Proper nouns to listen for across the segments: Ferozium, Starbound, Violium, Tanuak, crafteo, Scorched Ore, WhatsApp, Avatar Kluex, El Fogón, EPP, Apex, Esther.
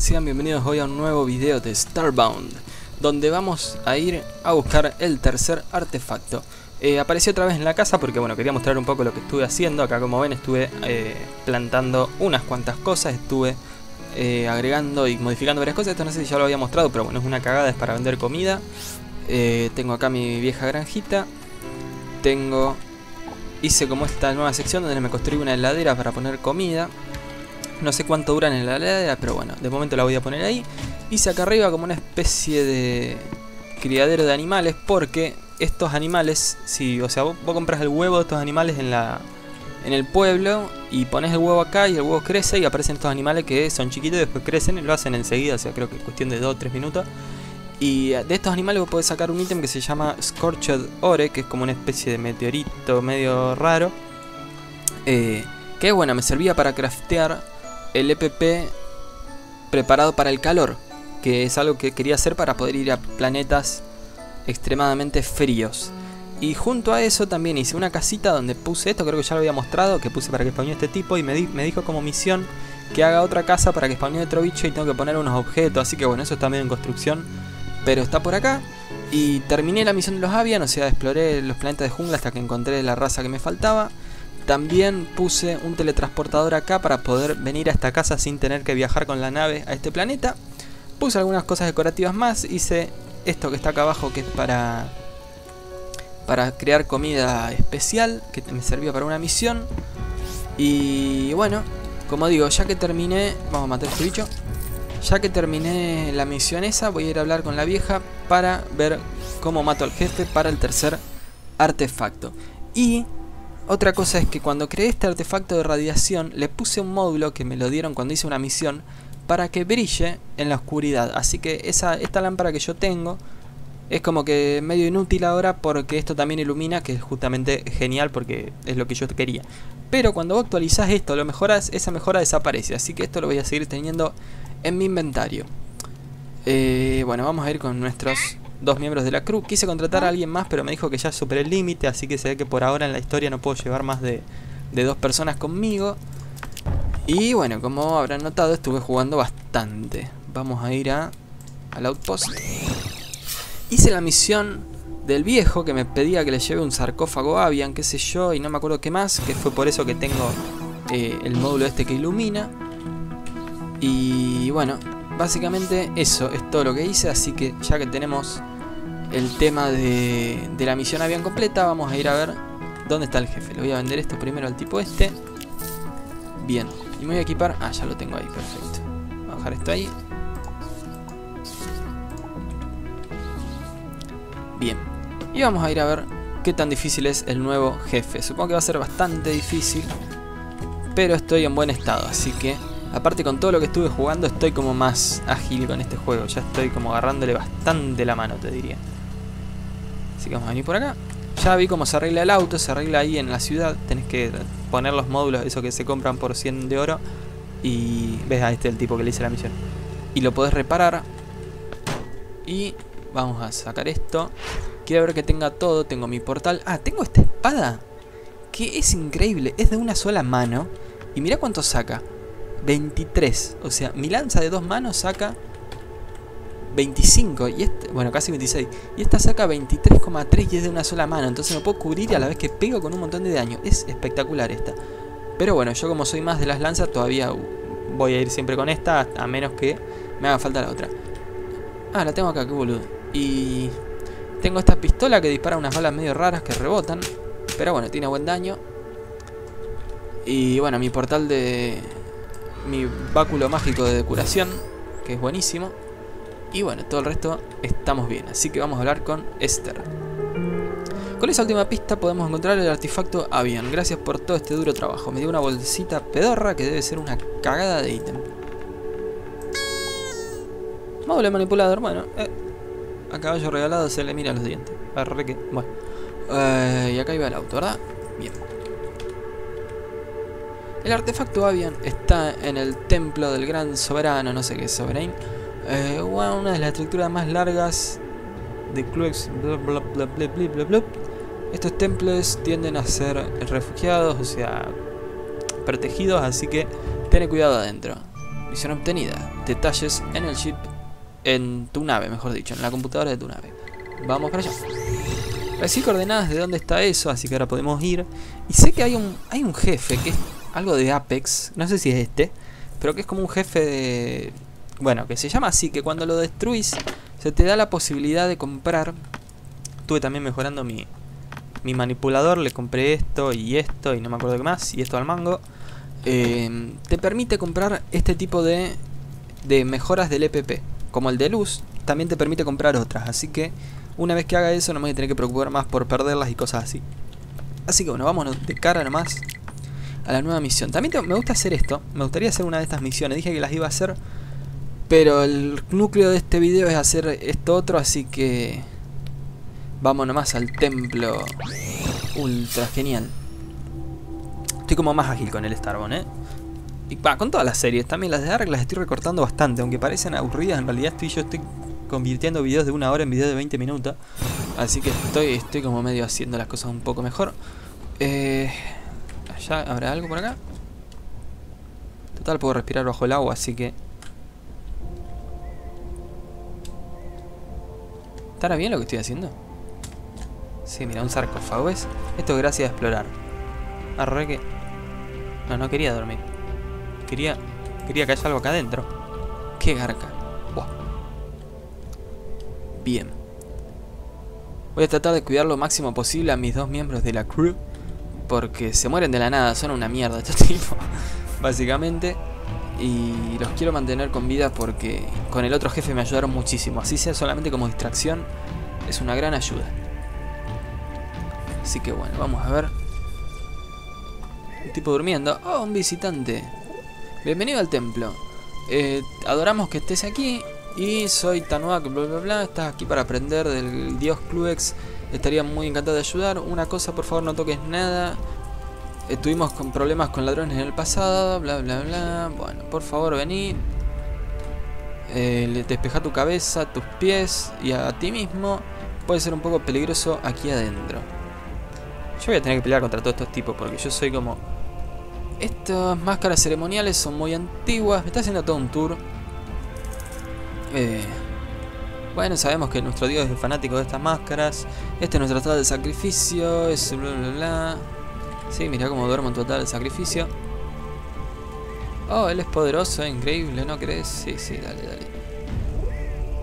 Sean bienvenidos hoy a un nuevo video de Starbound, donde vamos a ir a buscar el tercer artefacto. Apareció otra vez en la casa porque bueno, quería mostrar un poco lo que estuve haciendo. Acá como ven estuve plantando unas cuantas cosas, estuve agregando y modificando varias cosas. Esto no sé si ya lo había mostrado, pero bueno, es una cagada, es para vender comida. Tengo acá mi vieja granjita. Hice como esta nueva sección donde me construí una heladera para poner comida. No sé cuánto duran en la heladera, pero bueno, de momento la voy a poner ahí. Hice acá arriba como una especie de criadero de animales, porque estos animales, vos compras el huevo de estos animales en el pueblo y pones el huevo acá y el huevo crece y aparecen estos animales que son chiquitos y después crecen y lo hacen enseguida, o sea, creo que es cuestión de 2 o 3 minutos. Y de estos animales vos podés sacar un ítem que se llama Scorched Ore, que es como una especie de meteorito medio raro. Que bueno, me servía para craftear el EPP preparado para el calor, que es algo que quería hacer para poder ir a planetas extremadamente fríos. Y junto a eso también hice una casita donde puse esto, creo que ya lo había mostrado, que puse para que spawnee este tipo. Y me dijo como misión que haga otra casa para que spawnee otro bicho y tengo que poner unos objetos. Así que bueno, eso está medio en construcción, pero está por acá. Y terminé la misión de los Avian, o sea, exploré los planetas de jungla hasta que encontré la raza que me faltaba. También puse un teletransportador acá para poder venir a esta casa sin tener que viajar con la nave a este planeta. Puse algunas cosas decorativas más. Hice esto que está acá abajo, que es para crear comida especial, que me servía para una misión. Y bueno, como digo, ya que terminé... Vamos a matar a este bicho. Ya que terminé la misión esa, voy a ir a hablar con la vieja para ver cómo mato al jefe para el tercer artefacto. Y... otra cosa es que cuando creé este artefacto de radiación le puse un módulo que me lo dieron cuando hice una misión para que brille en la oscuridad. Así que esta lámpara que yo tengo es como que medio inútil ahora porque esto también ilumina, que es justamente genial porque es lo que yo quería. Pero cuando vos actualizás esto, lo mejorás, esa mejora desaparece. Así que esto lo voy a seguir teniendo en mi inventario. Bueno, vamos a ir con nuestros... 2 miembros de la crew. Quise contratar a alguien más, pero me dijo que ya superé el límite, así que se ve que por ahora en la historia no puedo llevar más de 2 personas conmigo. Y bueno, como habrán notado, estuve jugando bastante. Vamos a ir al outpost. Hice la misión del viejo que me pedía que le lleve un sarcófago Avian, qué sé yo, y no me acuerdo qué más, que fue por eso que tengo el módulo este que ilumina. Y bueno... básicamente eso es todo lo que hice, así que ya que tenemos el tema de la misión Avian completa, vamos a ir a ver dónde está el jefe. Le voy a vender esto primero al tipo este. Bien, y me voy a equipar... ah, ya lo tengo ahí, perfecto. Voy a bajar esto ahí. Bien, y vamos a ir a ver qué tan difícil es el nuevo jefe. Supongo que va a ser bastante difícil, pero estoy en buen estado, así que... aparte con todo lo que estuve jugando estoy como más ágil con este juego. Ya estoy como agarrándole bastante la mano, te diría. Así que vamos a venir por acá. Ya vi cómo se arregla el auto, se arregla ahí en la ciudad. Tenés que poner los módulos, esos que se compran por 100 de oro. Y ves, ahí está el tipo que le hice la misión. Y lo podés reparar. Y vamos a sacar esto. Quiero ver que tenga todo, tengo mi portal. Ah, tengo esta espada, que es increíble, es de una sola mano. Y mirá cuánto saca. 23, o sea, mi lanza de 2 manos saca 25 y este, bueno, casi 26, y esta saca 23,3 y es de una sola mano, entonces me puedo cubrir a la vez que pego con un montón de daño. Es espectacular esta, pero bueno, yo como soy más de las lanzas todavía voy a ir siempre con esta, a menos que me haga falta la otra. Ah, la tengo acá, qué boludo. Y tengo esta pistola que dispara unas balas medio raras que rebotan, pero bueno, tiene buen daño. Y bueno, mi portal de... mi báculo mágico de curación, que es buenísimo. Y bueno, todo el resto estamos bien. Así que vamos a hablar con Esther. Con esa última pista podemos encontrar el artefacto Avian. Gracias por todo este duro trabajo. Me dio una bolsita pedorra que debe ser una cagada de ítem. Módulo manipulador, bueno. A caballo regalado se le mira los dientes. Arreque. Bueno. Y acá iba el auto, ¿verdad? Bien. El artefacto Avian está en el templo del gran soberano, no sé qué es soberano, una de las estructuras más largas de Kluex, bla, bla, bla, bla, bla, bla, bla. Estos templos tienden a ser refugiados, o sea, protegidos, así que ten cuidado adentro. Misión obtenida. detalles en el ship, en tu nave, mejor dicho, en la computadora de tu nave. Vamos para allá. Recibí coordenadas de dónde está eso, así que ahora podemos ir. Y sé que hay un jefe que es algo de Apex, no sé si es este, pero que es como un jefe de... Bueno, que se llama así, que cuando lo destruís se te da la posibilidad de comprar. Estuve también mejorando mi manipulador, le compré esto y no me acuerdo qué más, y esto al mango. Te permite comprar este tipo de mejoras del EPP, como el de luz, también te permite comprar otras, así que una vez que haga eso no me voy a tener que preocupar más por perderlas y cosas así. Así que bueno, vámonos de cara nomás a la nueva misión. También me gusta hacer esto, me gustaría hacer una de estas misiones, dije que las iba a hacer, pero el núcleo de este video es hacer esto otro, así que vamos nomás al templo ultra genial. Estoy como más ágil con el Starbound, y con todas las series, también las de Dark las estoy recortando bastante, aunque parecen aburridas, en realidad yo estoy convirtiendo videos de una hora en videos de 20 minutos, así que estoy como medio haciendo las cosas un poco mejor. Allá habrá algo por acá. Total, puedo respirar bajo el agua, así que... ¿Estará bien lo que estoy haciendo? Sí, mira, un sarcófago, ¿ves? Esto es gracias a explorar. Arre que... No, no quería dormir. Quería que haya algo acá adentro. Qué garca. Buah. Bien. Voy a tratar de cuidar lo máximo posible a mis dos miembros de la crew, porque se mueren de la nada, son una mierda este tipo, básicamente. Y los quiero mantener con vida porque con el otro jefe me ayudaron muchísimo. Así sea solamente como distracción, es una gran ayuda. Así que bueno, vamos a ver. Un tipo durmiendo. Oh, un visitante. Bienvenido al templo. Adoramos que estés aquí. Y soy Tanuak, bla bla bla. Estás aquí para aprender del dios Kluex. Estaría muy encantado de ayudar. Una cosa, por favor, no toques nada. Estuvimos con problemas con ladrones en el pasado, bla bla bla. Bueno, por favor, vení. Despeja tu cabeza, tus pies y a ti mismo. Puede ser un poco peligroso aquí adentro. Yo voy a tener que pelear contra todos estos tipos porque yo soy como... Estas máscaras ceremoniales son muy antiguas. Me está haciendo todo un tour. Bueno, sabemos que nuestro dios es fanático de estas máscaras. Este es nuestro estado de sacrificio. Es bla bla bla. Sí, mirá cómo duermo en total el sacrificio. Oh, él es poderoso, increíble, ¿no crees? Sí, sí, dale, dale.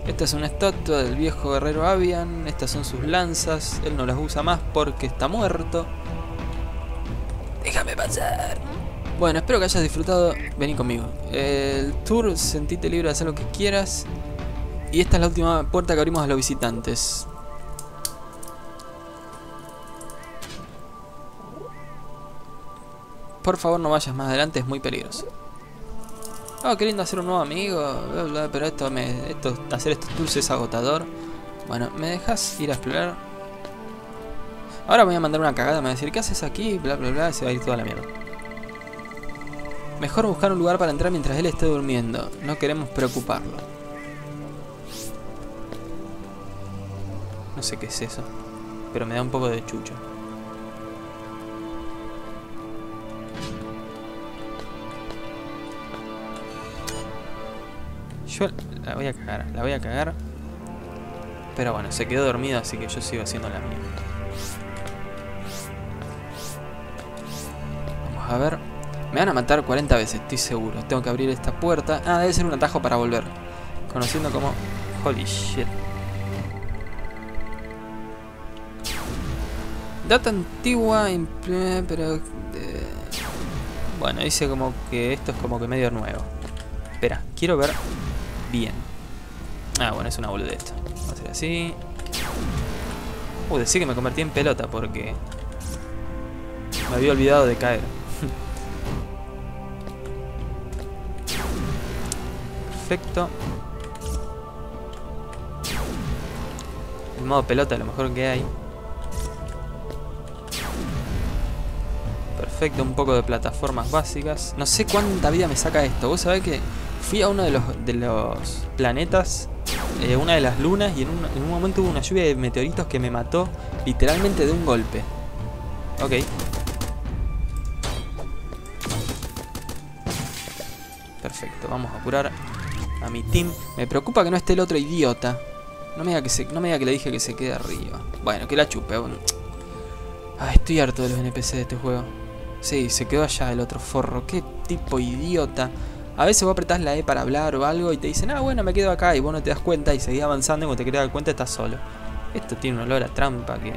Esta es una estatua del viejo guerrero Avian. Estas son sus lanzas. Él no las usa más porque está muerto. Déjame pasar. Bueno, espero que hayas disfrutado. Vení conmigo. El tour, sentite libre de hacer lo que quieras. Y esta es la última puerta que abrimos a los visitantes. Por favor, no vayas más adelante, es muy peligroso. Oh, queriendo hacer un nuevo amigo, bla, bla, pero hacer estos tours es agotador. Bueno, ¿me dejas ir a explorar? Ahora voy a mandar una cagada, me va a decir, ¿qué haces aquí? Bla, bla, bla, se va a ir toda la mierda. Mejor buscar un lugar para entrar mientras él esté durmiendo. No queremos preocuparlo. No sé qué es eso, pero me da un poco de chucho. Yo la voy a cagar, Pero bueno, se quedó dormido, así que yo sigo haciendo la mía. Vamos a ver. Me van a matar 40 veces, estoy seguro. Tengo que abrir esta puerta. Ah, debe ser un atajo para volver. Conociendo como... Holy shit. Data antigua... Pero... Bueno, dice como que esto es como que medio nuevo. Espera, quiero ver... Bien. Ah, bueno, es una boludez esto. Vamos a hacer así. Decí que me convertí en pelota porque... Me había olvidado de caer. Perfecto. El modo pelota es lo mejor que hay. Perfecto, un poco de plataformas básicas. No sé cuánta vida me saca esto. Vos sabés que... Fui a uno de los planetas, una de las lunas, y en un momento hubo una lluvia de meteoritos que me mató literalmente de un golpe. Ok. Perfecto, vamos a apurar a mi team. Me preocupa que no esté el otro idiota. No me diga que, le dije que se quede arriba. Bueno, que la chupe. Bueno. Ay, estoy harto de los NPC de este juego. Sí, se quedó allá el otro forro. Qué tipo idiota. A veces vos apretás la E para hablar o algo y te dicen, ah, bueno, me quedo acá. Y vos no te das cuenta y seguís avanzando y cuando te querés dar cuenta estás solo. Esto tiene un olor a trampa que...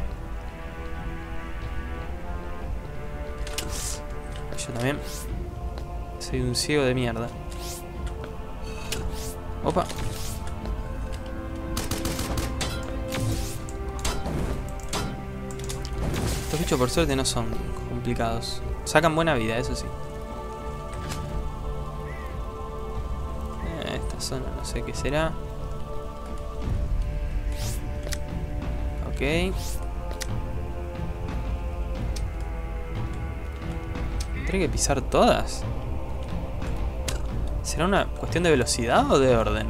Yo también. Soy un ciego de mierda. Opa. Estos bichos por suerte no son complicados. Sacan buena vida, eso sí. Esta zona no sé qué será. Ok. ¿Tendré que pisar todas? ¿Será una cuestión de velocidad o de orden?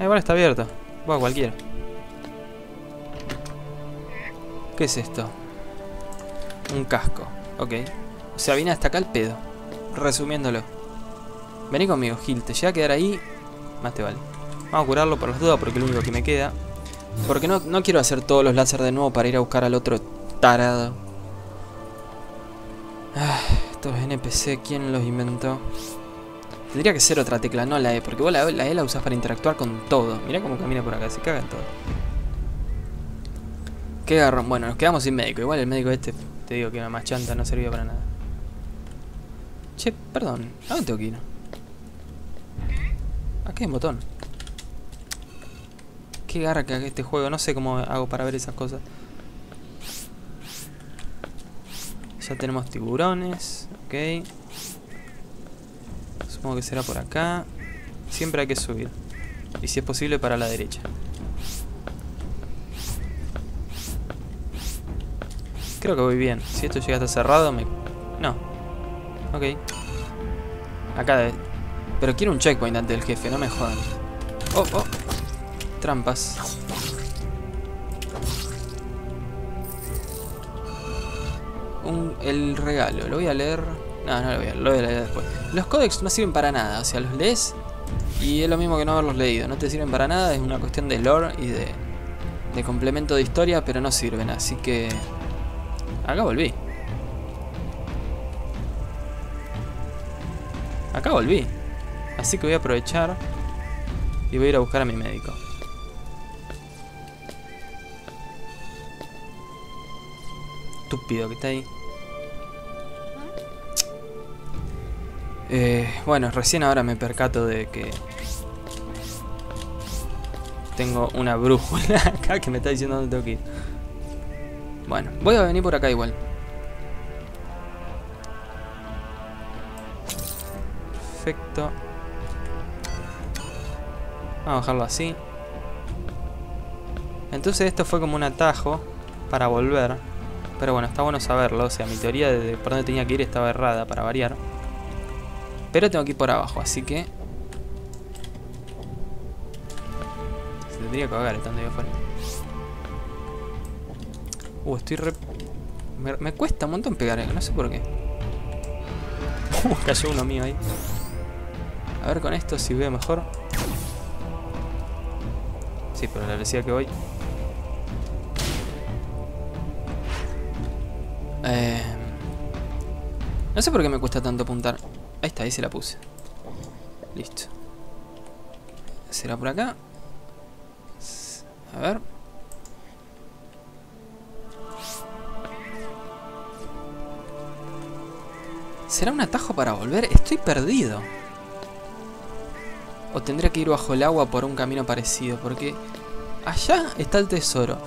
Igual está abierto. Va, cualquiera. ¿Qué es esto? Un casco. Ok. O sea, vine hasta acá al pedo. Resumiéndolo. Vení conmigo, Gil. Te llega a quedar ahí... Más te vale. Vamos a curarlo por las dudas porque es lo único que me queda. Porque no quiero hacer todos los láser de nuevo para ir a buscar al otro tarado. Ah, estos NPC, ¿quién los inventó? Tendría que ser otra tecla, no la E. Porque vos la E la usás para interactuar con todo. Mirá cómo camina por acá, se caga en todo. Qué garrón. Bueno, nos quedamos sin médico. Igual el médico este, te digo que era más chanta, no servía para nada. Che, perdón. ¿A dónde tengo que ir? Aquí hay un botón. Qué garra que haga este juego. No sé cómo hago para ver esas cosas. Ya tenemos tiburones. Ok. Supongo que será por acá. Siempre hay que subir. Y si es posible para la derecha. Creo que voy bien. Si esto llega hasta cerrado me... No. Ok. Acá debe... Pero quiero un checkpoint antes del jefe, no me jodan. Oh, oh. Trampas. El regalo, lo voy a leer. No, no lo voy a leer, lo voy a leer después. Los códex no sirven para nada, o sea, los lees y es lo mismo que no haberlos leído. No te sirven para nada, es una cuestión de lore y de complemento de historia, pero no sirven, así que... Acá volví. Acá volví. Así que voy a aprovechar y voy a ir a buscar a mi médico. Estúpido que está ahí. Bueno, recién ahora me percato de que tengo una brújula acá que me está diciendo dónde tengo que ir. Bueno, voy a venir por acá igual. Perfecto. Vamos a dejarlo así. Entonces esto fue como un atajo para volver. Pero bueno, está bueno saberlo. O sea, mi teoría de por dónde tenía que ir estaba errada para variar. Pero tengo que ir por abajo, así que... Se tendría que cagar estando yo afuera. Estoy re... Me cuesta un montón pegar, no sé por qué. Cayó uno mío ahí. A ver con esto si veo mejor. Sí, pero la velocidad que voy. No sé por qué me cuesta tanto apuntar. Ahí está, ahí se la puse. Listo. ¿Será por acá? A ver. ¿Será un atajo para volver? Estoy perdido. O tendría que ir bajo el agua por un camino parecido. Porque allá está el tesoro.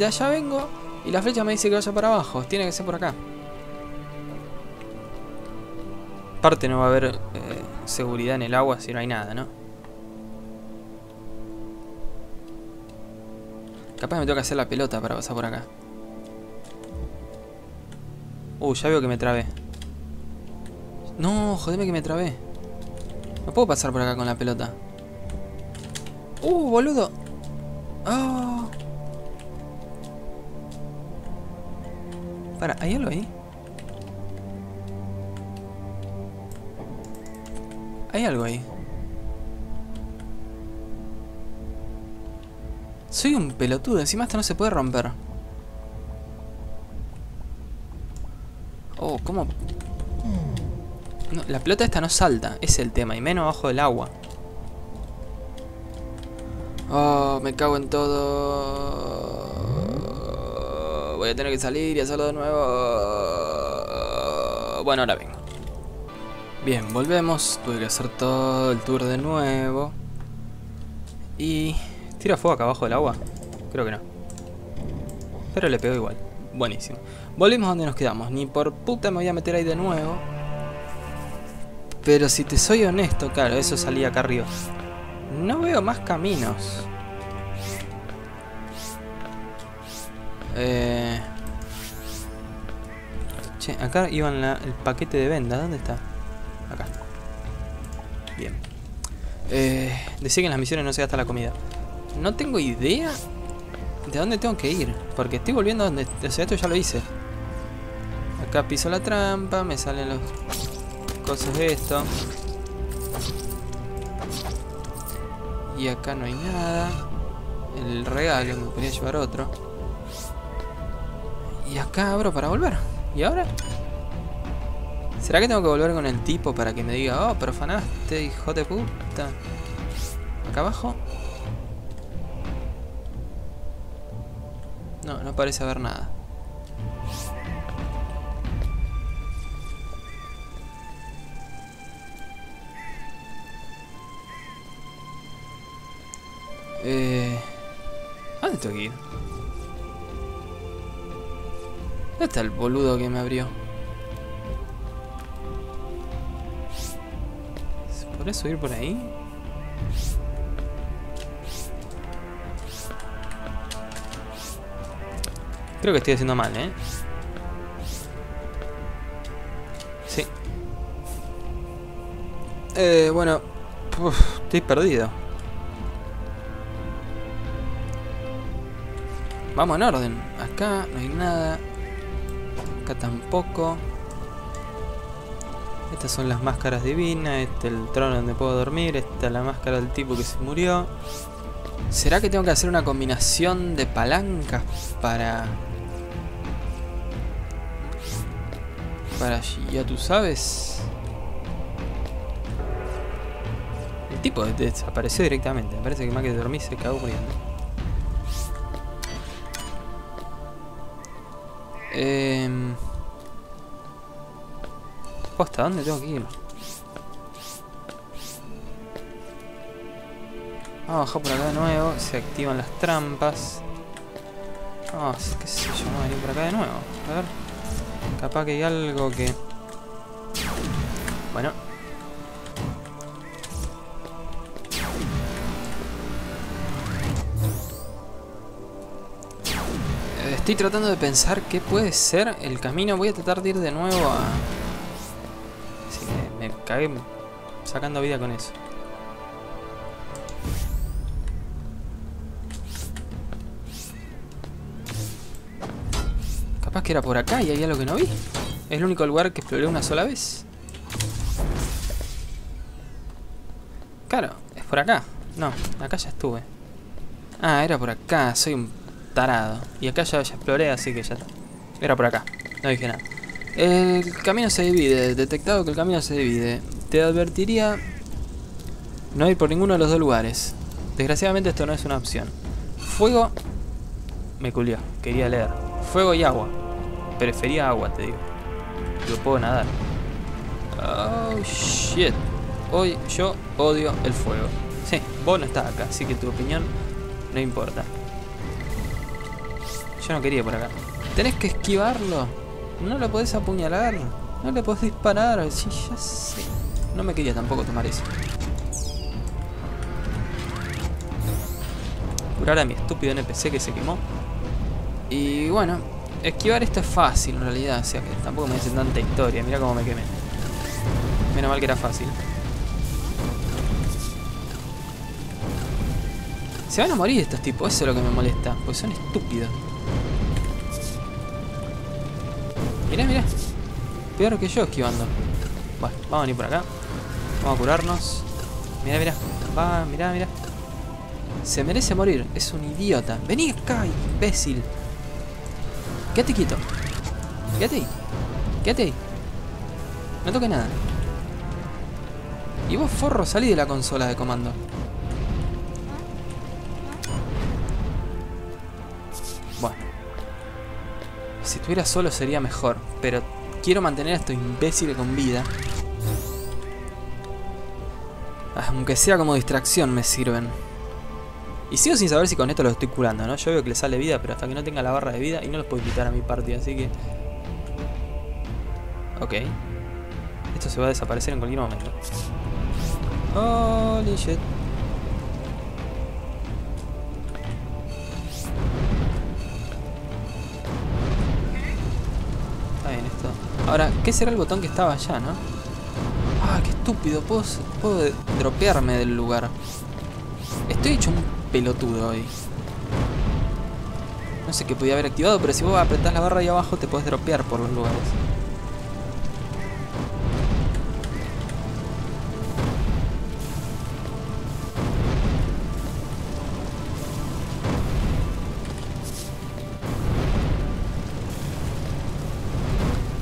De allá vengo y la flecha me dice que vaya para abajo. Tiene que ser por acá. Aparte no va a haber seguridad en el agua si no hay nada, ¿no? Capaz me toca hacer la pelota para pasar por acá. Ya veo que me trabé. No, jodeme que me trabé. No puedo pasar por acá con la pelota. Boludo. ¡Oh! Para, ¿hay algo ahí? ¿Hay algo ahí? Soy un pelotudo, encima esto no se puede romper. Oh, ¿cómo? No, la pelota esta no salta, es el tema, y menos abajo del agua. Oh, me cago en todo. Voy a tener que salir y hacerlo de nuevo. Bueno, ahora vengo. Bien, volvemos. Tuve que hacer todo el tour de nuevo. Y... ¿tira fuego acá abajo del agua? Creo que no. Pero le pegó igual. Buenísimo. Volvimos donde nos quedamos. Ni por puta me voy a meter ahí de nuevo. Pero si te soy honesto, claro, eso salía acá arriba. No veo más caminos. Che, acá iba el paquete de venda. ¿Dónde está? Acá. Bien. Decía que en las misiones no se gasta la comida. No tengo idea de dónde tengo que ir, porque estoy volviendo donde... O sea, esto ya lo hice. Acá piso la trampa, me salen los... cosas de esto. Y acá no hay nada. El regalo, me podría llevar otro. Y acá abro para volver. ¿Y ahora? ¿Será que tengo que volver con el tipo para que me diga, oh, profanaste, hijo de puta? Acá abajo. No, no parece haber nada. ¿Dónde tengo que ir? ¿Dónde está el boludo que me abrió? ¿Se podría subir por ahí? Creo que estoy haciendo mal, ¿eh? Sí. Bueno... Uf, estoy perdido. Vamos en orden. Acá no hay nada. Acá tampoco. Estas son las máscaras divinas. Este es el trono donde puedo dormir. Esta es la máscara del tipo que se murió. ¿Será que tengo que hacer una combinación de palancas para... ya tú sabes? El tipo desapareció directamente. Me parece que más que dormir se cagó muriendo. ¿Posta? ¿Dónde tengo que ir? Vamos a bajar por acá de nuevo. Se activan las trampas. Vamos, qué sé yo, vamos a venir por acá de nuevo. A ver. Capaz que hay algo que... Bueno. Estoy tratando de pensar qué puede ser el camino. Voy a tratar de ir de nuevo a... Sí, me cagué sacando vida con eso. Capaz que era por acá y había algo que no vi. Es el único lugar que exploré una sola vez. Claro, es por acá. No, acá ya estuve. Ah, era por acá, soy un tarado. Y acá ya exploré, así que ya... Era por acá, no dije nada. El camino se divide, detectado que el camino se divide. Te advertiría no ir por ninguno de los dos lugares. Desgraciadamente esto no es una opción. Fuego... Me culió, quería leer. Fuego y agua. Prefería agua, te digo. Yo puedo nadar. Oh, shit. Hoy yo odio el fuego. Sí, vos no estás acá, así que tu opinión no importa. Yo no quería por acá. Tenés que esquivarlo. No lo podés apuñalar. No le podés disparar. Sí, ya sé. No me quería tampoco tomar eso. Curar a mi estúpido NPC que se quemó. Y bueno, esquivar esto es fácil en realidad, o sea que tampoco me dicen tanta historia. Mirá cómo me quemé. Menos mal que era fácil. Se van a morir estos tipos, eso es lo que me molesta, porque son estúpidos. Mirá, mirá. Peor que yo esquivando. Bueno, vamos a venir por acá. Vamos a curarnos. Mirá, mirá. Va, mirá, mirá. Se merece morir. Es un idiota. Vení acá, imbécil. Quédate quieto. Quédate ahí. Quédate ahí. No toque nada. Y vos, forro, salí de la consola de comando. Bueno. Si estuviera solo sería mejor. Pero quiero mantener a estos imbéciles con vida. Aunque sea como distracción me sirven. Y sigo sin saber si con esto los estoy curando, ¿no? Yo veo que les sale vida, pero hasta que no tenga la barra de vida. Y no los puedo invitar a mi partida, así que... Ok. Esto se va a desaparecer en cualquier momento. Holy shit. Está bien esto. Ahora, ¿qué será el botón que estaba allá, no? Ah, qué estúpido. Puedo dropearme del lugar. Estoy hecho un pelotudo hoy. No sé qué podía haber activado, pero si vos apretás la barra ahí abajo te podés dropear por los lugares.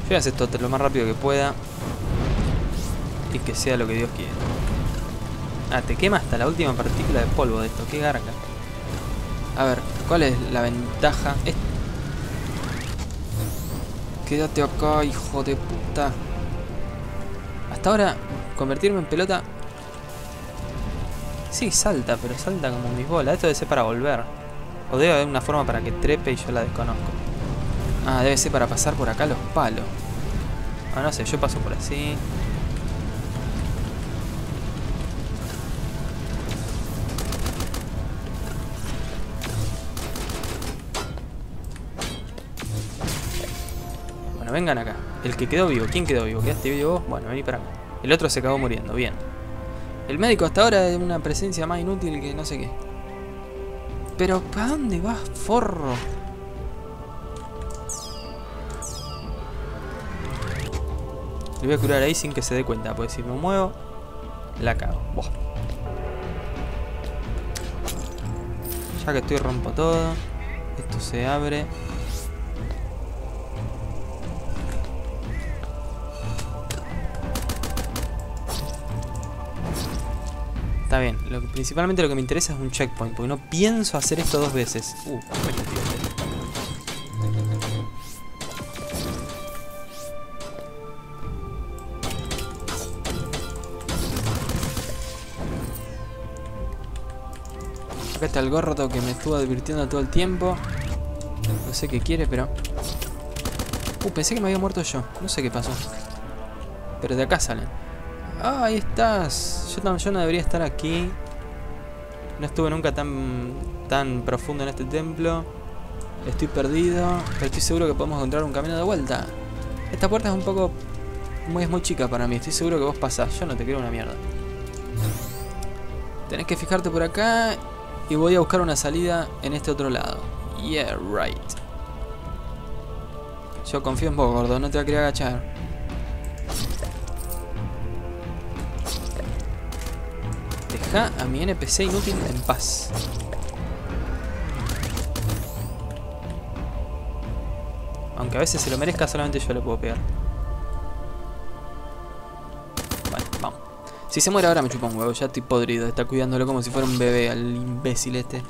Yo voy a hacer esto lo más rápido que pueda. Y que sea lo que Dios quiera. Ah, te quema hasta la última partícula de polvo de esto. Qué garga. A ver, ¿cuál es la ventaja? Quédate acá, hijo de puta. Hasta ahora, convertirme en pelota... Sí, salta, pero salta como mis bolas. Esto debe ser para volver. O debe haber una forma para que trepe y yo la desconozco. Ah, debe ser para pasar por acá los palos. Ah, no sé, yo paso por así. Bueno, vengan acá. El que quedó vivo. ¿Quién quedó vivo? ¿Quedaste vivo vos? Bueno, vení para acá. El otro se acabó muriendo. Bien. El médico hasta ahora es una presencia más inútil que no sé qué. Pero, ¿para dónde vas, forro? Le voy a curar ahí sin que se dé cuenta, porque si me muevo, la cago. Buah. Ya que estoy rompo todo. Esto se abre. Está bien. Principalmente lo que me interesa es un checkpoint, porque no pienso hacer esto dos veces. Acá está el gordo que me estuvo advirtiendo todo el tiempo. No sé qué quiere, pero... pensé que me había muerto yo. No sé qué pasó. Pero de acá salen. ¡Ah, ahí estás! Yo no debería estar aquí. No estuve nunca tan profundo en este templo. Estoy perdido. Pero estoy seguro que podemos encontrar un camino de vuelta. Esta puerta es un poco... Es muy chica para mí. Estoy seguro que vos pasás. Yo no te creo una mierda. Tenés que fijarte por acá... Y voy a buscar una salida en este otro lado. Yeah, right. Yo confío en vos, gordo. No te voy a querer agachar. Deja a mi NPC inútil en paz. Aunque a veces se lo merezca, solamente yo le puedo pegar. Si se muere ahora me chupa un huevo, ya estoy podrido. Está cuidándolo como si fuera un bebé al imbécil este.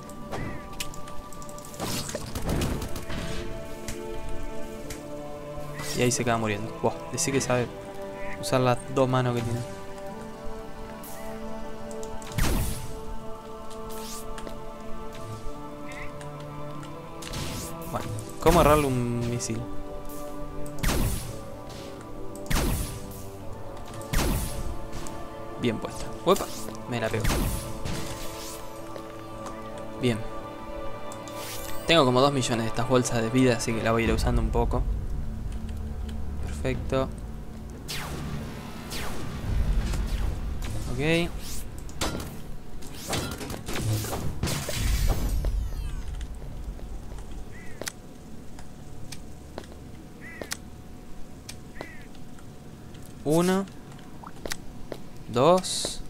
Y ahí se acaba muriendo. Wow, decí que sabe usar las dos manos que tiene. Bueno, ¿cómo agarrarle un misil? Bien puesta. Uepa, me la pego. Bien. Tengo como 2 millones de estas bolsas de vida, así que la voy a ir usando un poco. Perfecto. Ok. 1, 2,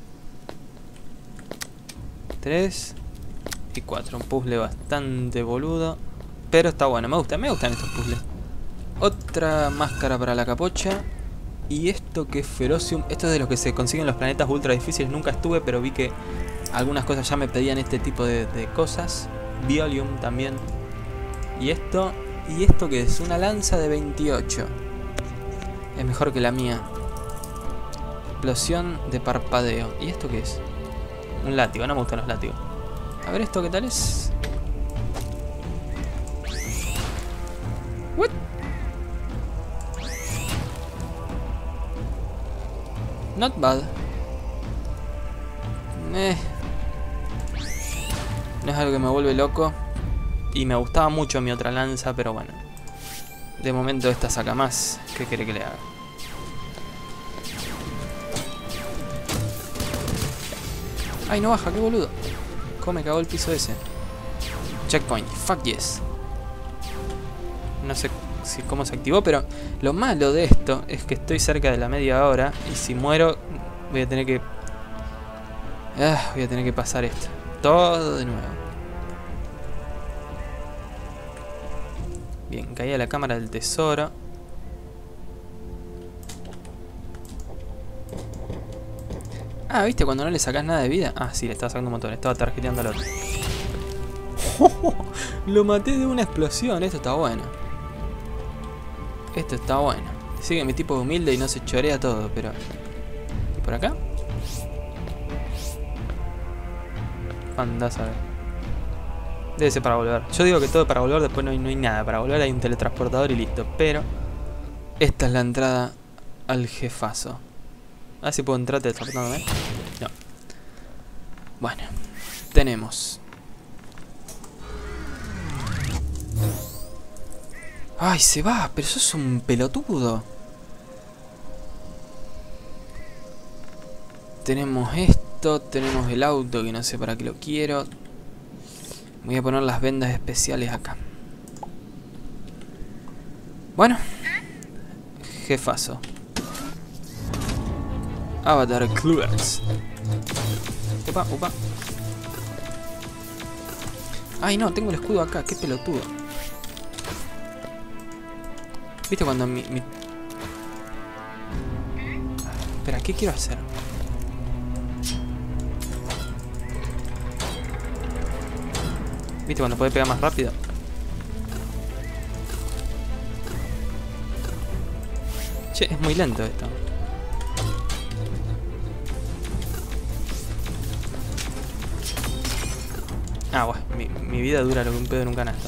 3 y 4. Un puzzle bastante boludo, pero está bueno, me gustan estos puzzles. Otra máscara para la capocha. Y esto que es Ferozium, esto es de los que se consiguen los planetas ultra difíciles. Nunca estuve, pero vi que algunas cosas ya me pedían este tipo de cosas. Violium también. Y esto que es una lanza de 28. Es mejor que la mía. Explosión de parpadeo. ¿Y esto qué es? Un látigo, no me gustan los látigos. A ver esto qué tal es. ¿What? Not bad. No es algo que me vuelve loco. Y me gustaba mucho mi otra lanza, pero bueno. De momento esta saca más. ¿Qué quiere que le haga? Ay, no baja, qué boludo. ¿Cómo me cagó el piso ese? Checkpoint, fuck yes. No sé si cómo se activó, pero lo malo de esto es que estoy cerca de la media hora. Y si muero, voy a tener que... voy a tener que pasar esto. Todo de nuevo. Bien, caí a la cámara del tesoro. Ah, ¿viste? Cuando no le sacás nada de vida. Ah, sí, le estaba sacando un montón. Estaba tarjeteando al otro. Lo maté de una explosión. Esto está bueno. Esto está bueno. Sigue mi tipo humilde y no se chorea todo, pero... ¿Y por acá? Andás a ver. Debe ser para volver. Yo digo que todo para volver, después no hay nada. Para volver hay un teletransportador y listo. Pero esta es la entrada al jefazo. A ver si puedo entrar teletransportándome. No. Bueno. Tenemos. Ay, se va. Pero sos un pelotudo. Tenemos esto. Tenemos el auto que no sé para qué lo quiero. Voy a poner las vendas especiales acá. Bueno. Jefazo. Avatar Kluex. Opa, opa. Ay no, tengo el escudo acá, qué pelotudo. ¿Viste cuando mi... Espera, ¿qué quiero hacer? ¿Viste cuando puede pegar más rápido? Che, es muy lento esto. Ah, bueno, mi vida dura lo que un pedo en un canasto.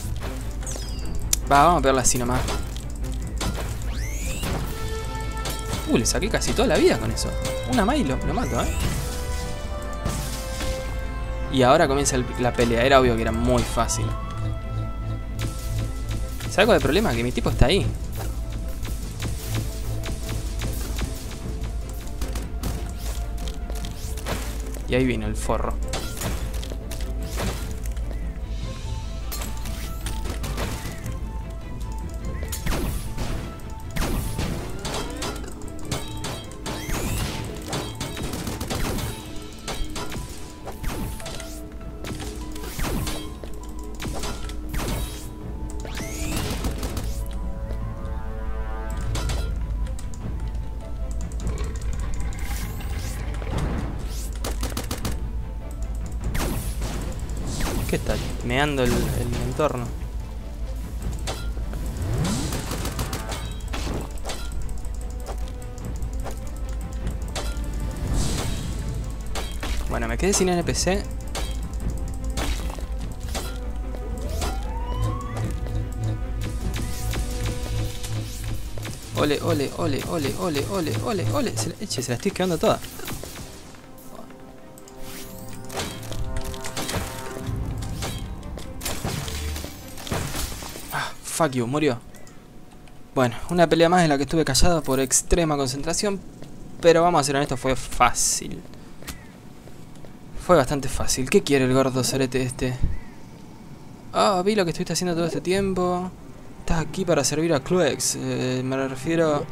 Va, vamos a pegarla así nomás. Le saqué casi toda la vida con eso. Una más y lo mato, ¿eh? Y ahora comienza la pelea. Era obvio que era muy fácil. ¿Sabes cuál es el problema? Que mi tipo está ahí. Y ahí vino el forro. ¿Qué está meando el entorno? Bueno, me quedé sin NPC. Ole, ole, ole, ole, ole, ole, ole, ole. Se la estoy quedando toda. Fuck you, murió. Bueno, una pelea más en la que estuve callado por extrema concentración. Pero vamos a ser honestos, fue fácil. Fue bastante fácil. ¿Qué quiere el gordo sorete este? Ah, vi lo que estuviste haciendo todo este tiempo. Estás aquí para servir a Kluex. Me refiero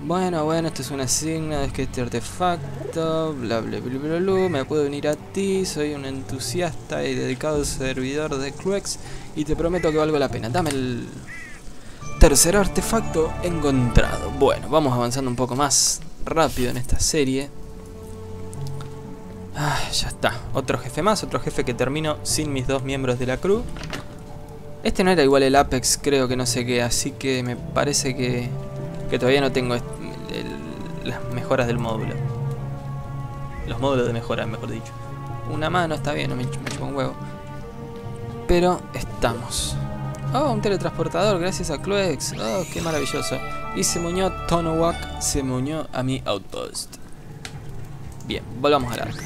Bueno, esto es una signa, es que este artefacto, bla bla bla bla bla, me puedo unir a ti, soy un entusiasta y dedicado servidor de Kluex y te prometo que valgo la pena. Dame el tercer artefacto encontrado. Bueno, vamos avanzando un poco más rápido en esta serie. Ah, ya está, otro jefe más, otro jefe que termino sin mis dos miembros de la crew. Este no era igual el Apex, creo que no sé qué, así que me parece que todavía no tengo las mejoras del módulo. Los módulos de mejora, mejor dicho. Una mano está bien, no me chupo un huevo. Pero estamos. Oh, un teletransportador, gracias a Kluex. Oh, qué maravilloso. Y se muñó Tanuak, se muñó a mi outpost. Bien, volvamos al arca.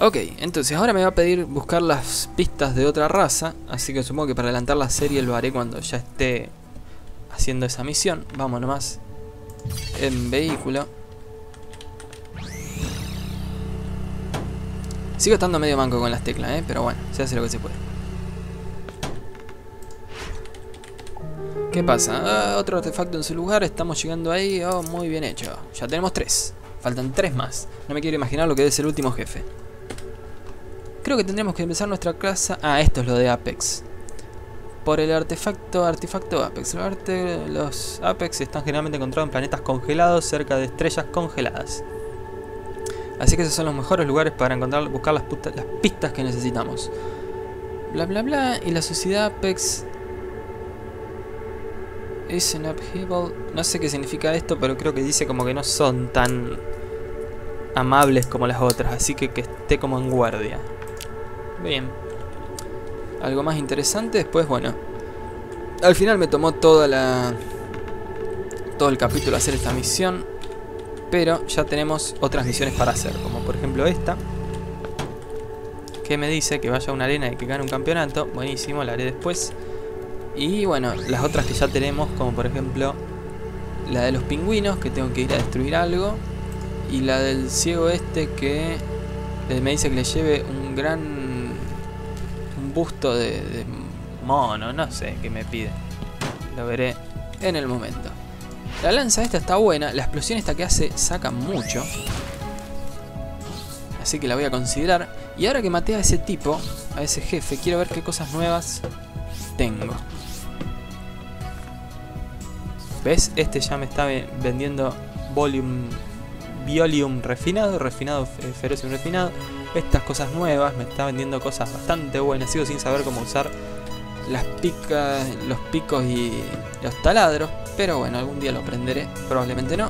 Ok, entonces ahora me va a pedir buscar las pistas de otra raza. Así que supongo que para adelantar la serie lo haré cuando ya esté haciendo esa misión. Vamos nomás. En vehículo. Sigo estando medio manco con las teclas, pero bueno, se hace lo que se puede. ¿Qué pasa? Ah, otro artefacto en su lugar. Estamos llegando ahí. Oh, muy bien hecho. Ya tenemos 3. Faltan 3 más. No me quiero imaginar lo que es el último jefe. Creo que tendríamos que empezar nuestra clase. Ah, esto es lo de Apex. Por el artefacto Apex. Los Apex están generalmente encontrados en planetas congelados cerca de estrellas congeladas. Así que esos son los mejores lugares para buscar las pistas que necesitamos. Bla bla bla. Y la sociedad Apex es un upheaval. No sé qué significa esto, pero creo que dice como que no son tan amables como las otras. Así que esté como en guardia. Bien. Algo más interesante después, bueno. Al final me tomó todo el capítulo hacer esta misión. Pero ya tenemos otras misiones para hacer. Como por ejemplo esta. Que me dice que vaya a una arena y que gane un campeonato. Buenísimo, la haré después. Y bueno, las otras que ya tenemos. Como por ejemplo la de los pingüinos. Que tengo que ir a destruir algo. Y la del ciego este que me dice que le lleve un gran... busto de mono, no sé qué me pide. Lo veré en el momento. La lanza esta está buena. La explosión esta que hace saca mucho. Así que la voy a considerar. Y ahora que maté a ese tipo, a ese jefe, quiero ver qué cosas nuevas tengo. ¿Ves? Este ya me está vendiendo Violium refinado, Ferozium refinado. Estas cosas nuevas, me está vendiendo cosas bastante buenas. Sigo sin saber cómo usar las picas, los picos y los taladros. Pero bueno, algún día lo aprenderé, probablemente no.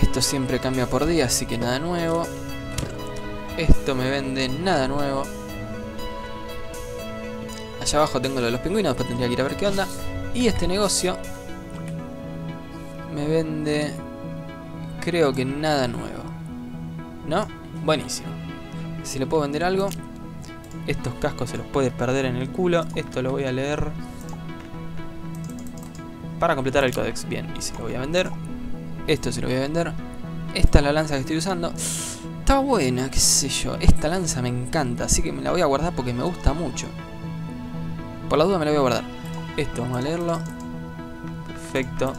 Esto siempre cambia por día, así que nada nuevo. Esto me vende nada nuevo. Allá abajo tengo lo de los pingüinos, después tendría que ir a ver qué onda. Y este negocio me vende, creo que nada nuevo. ¿No? Buenísimo. Si le puedo vender algo. Estos cascos se los puede perder en el culo. Esto lo voy a leer para completar el códex. Bien, y se lo voy a vender. Esto se lo voy a vender. Esta es la lanza que estoy usando. Está buena, qué sé yo. Esta lanza me encanta, así que me la voy a guardar porque me gusta mucho. Por la duda me la voy a guardar. Esto vamos a leerlo. Perfecto.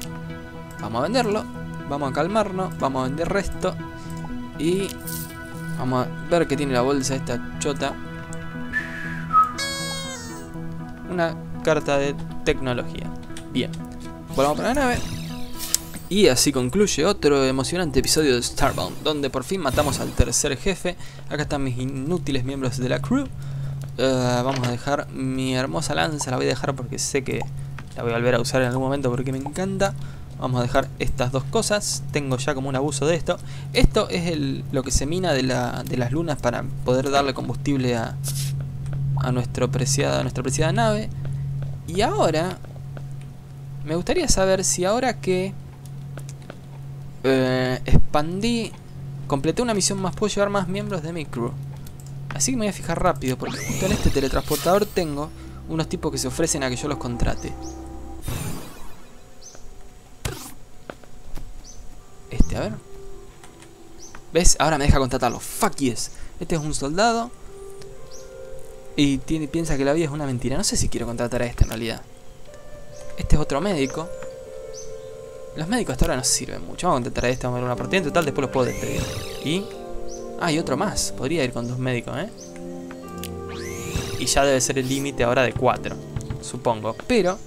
Vamos a venderlo. Vamos a calmarnos. Vamos a vender resto. Y... vamos a ver qué tiene la bolsa esta chota. Una carta de tecnología. Bien. Volvamos para la nave. Y así concluye otro emocionante episodio de Starbound, donde por fin matamos al tercer jefe. Acá están mis inútiles miembros de la crew. Vamos a dejar mi hermosa lanza. La voy a dejar porque sé que la voy a volver a usar en algún momento porque me encanta. Vamos a dejar estas dos cosas. Tengo ya como un abuso de esto. Esto es lo que se mina de las lunas para poder darle combustible a nuestra preciada nave. Y ahora me gustaría saber si ahora que expandí, completé una misión más, puedo llevar más miembros de mi crew. Así que me voy a fijar rápido porque justo en este teletransportador tengo unos tipos que se ofrecen a que yo los contrate. A ver. ¿Ves? Ahora me deja contratarlo. Fuck yes. Este es un soldado. Y piensa que la vida es una mentira. No sé si quiero contratar a este en realidad. Este es otro médico. Los médicos hasta ahora no sirven mucho. Vamos a intentar a este, vamos a ver una partida en total, después los puedo despedir. Y... ah, y otro más. Podría ir con dos médicos, ¿eh? Y ya debe ser el límite ahora de 4. Supongo. Pero...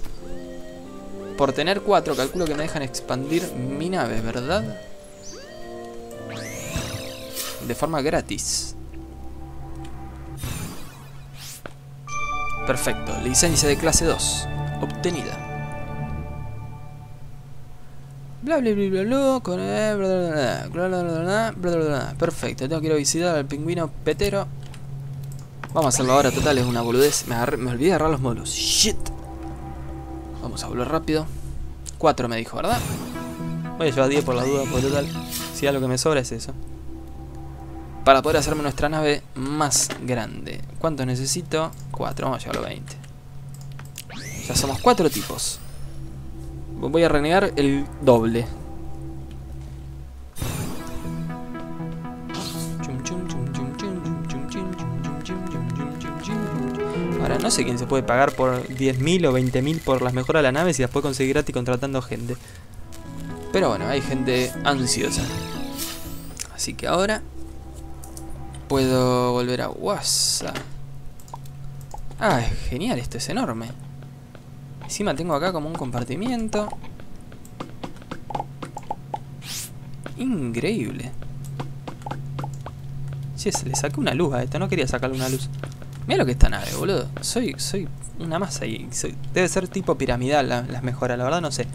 por tener 4, calculo que me dejan expandir mi nave, ¿verdad? De forma gratis. Perfecto. Licencia de clase 2. Obtenida. Bla bla bla bla bla, con el bla bla bla bla bla bla. Perfecto, tengo que ir a visitar al pingüino petero. Vamos a hacerlo ahora, total, es una boludez. Me olvidé de agarrar los módulos. Shit. Vamos a volver rápido. 4 me dijo, ¿verdad? Voy a llevar 10 por la duda, por total. Si algo que me sobra es eso. Para poder hacerme nuestra nave más grande. ¿Cuántos necesito? 4, vamos a llevarlo a 20. Ya somos 4 tipos. Voy a renegar el doble. Ahora no sé quién se puede pagar por 10.000 o 20.000 por las mejoras de las naves y las puede conseguir gratis contratando gente. Pero bueno, hay gente ansiosa. Así que ahora puedo volver a WhatsApp. Ah, es genial, esto es enorme. Encima tengo acá como un compartimiento. Increíble. Che, se le sacó una luz a esto. No quería sacarle una luz. Mira lo que es esta nave, boludo. Soy una masa ahí. Debe ser tipo piramidal las mejoras. La verdad no sé.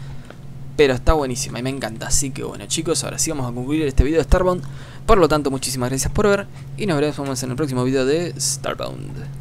Pero está buenísima y me encanta. Así que bueno, chicos, ahora sí vamos a concluir este video de Starbound. Por lo tanto, muchísimas gracias por ver. Y nos veremos en el próximo video de Starbound.